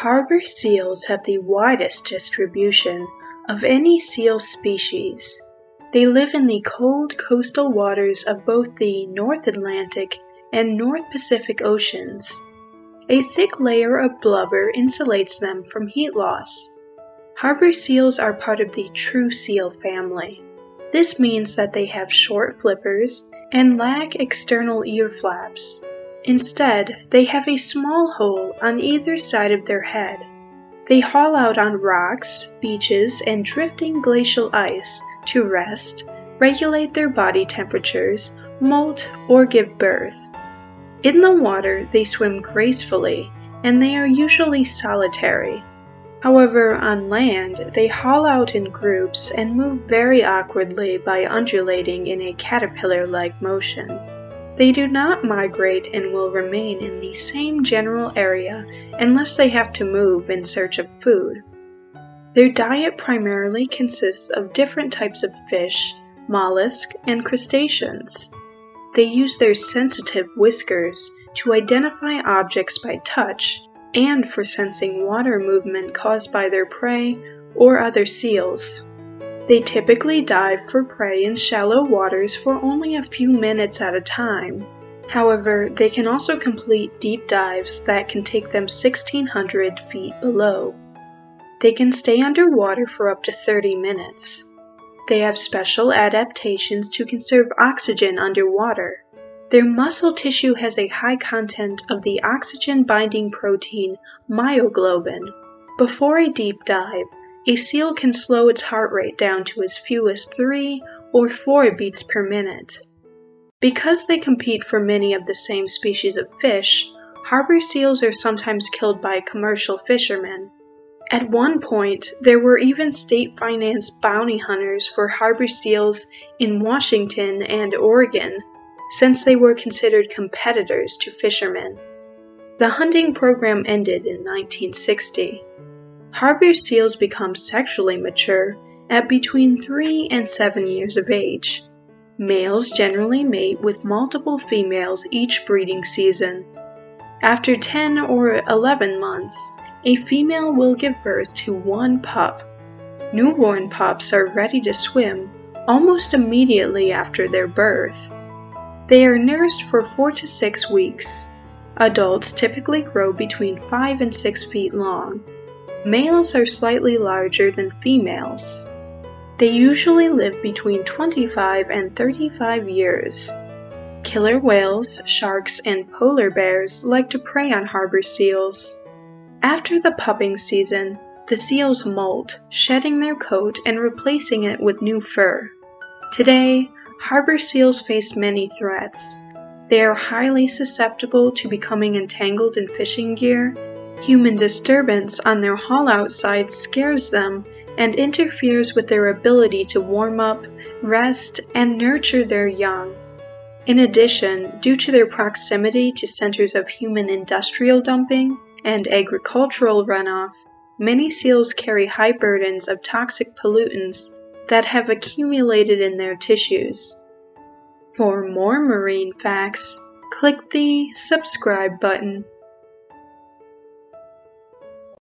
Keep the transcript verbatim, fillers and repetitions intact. Harbor seals have the widest distribution of any seal species. They live in the cold coastal waters of both the North Atlantic and North Pacific Oceans. A thick layer of blubber insulates them from heat loss. Harbor seals are part of the true seal family. This means that they have short flippers and lack external ear flaps. Instead, they have a small hole on either side of their head. They haul out on rocks, beaches, and drifting glacial ice to rest, regulate their body temperatures, molt, or give birth. In the water, they swim gracefully, and they are usually solitary. However, on land, they haul out in groups and move very awkwardly by undulating in a caterpillar-like motion. They do not migrate and will remain in the same general area unless they have to move in search of food. Their diet primarily consists of different types of fish, mollusk, and crustaceans. They use their sensitive whiskers to identify objects by touch and for sensing water movement caused by their prey or other seals. They typically dive for prey in shallow waters for only a few minutes at a time. However, they can also complete deep dives that can take them sixteen hundred feet below. They can stay underwater for up to thirty minutes. They have special adaptations to conserve oxygen underwater. Their muscle tissue has a high content of the oxygen-binding protein myoglobin. Before a deep dive, a seal can slow its heart rate down to as few as three or four beats per minute. Because they compete for many of the same species of fish, harbor seals are sometimes killed by commercial fishermen. At one point, there were even state-financed bounty hunters for harbor seals in Washington and Oregon, since they were considered competitors to fishermen. The hunting program ended in nineteen sixty. Harbor seals become sexually mature at between three and seven years of age. Males generally mate with multiple females each breeding season. After ten or eleven months, a female will give birth to one pup. Newborn pups are ready to swim almost immediately after their birth. They are nursed for four to six weeks. Adults typically grow between five and six feet long. Males are slightly larger than females. They usually live between twenty-five and thirty-five years. Killer whales, sharks, and polar bears like to prey on harbor seals. After the pupping season, the seals molt, shedding their coat and replacing it with new fur. Today, harbor seals face many threats. They are highly susceptible to becoming entangled in fishing gear. Human disturbance on their haul-out sites scares them and interferes with their ability to warm up, rest, and nurture their young. In addition, due to their proximity to centers of human industrial dumping and agricultural runoff, many seals carry high burdens of toxic pollutants that have accumulated in their tissues. For more marine facts, click the subscribe button.